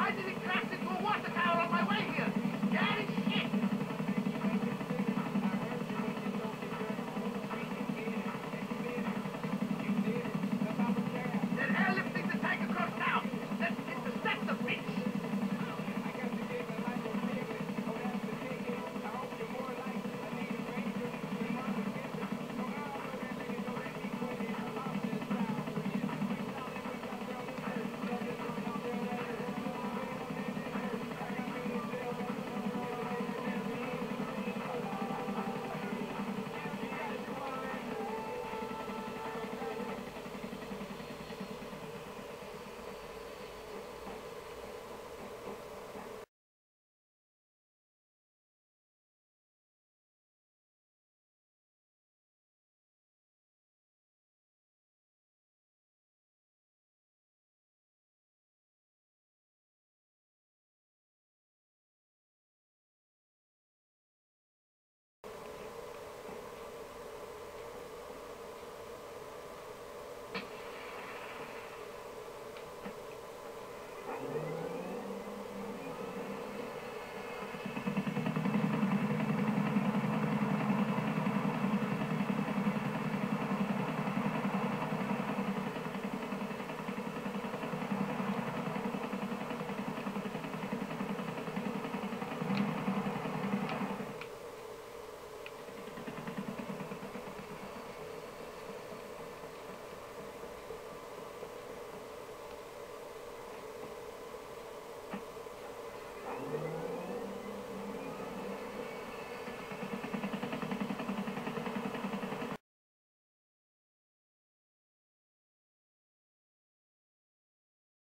I didn't crash into a water tower on my way here. That is shit.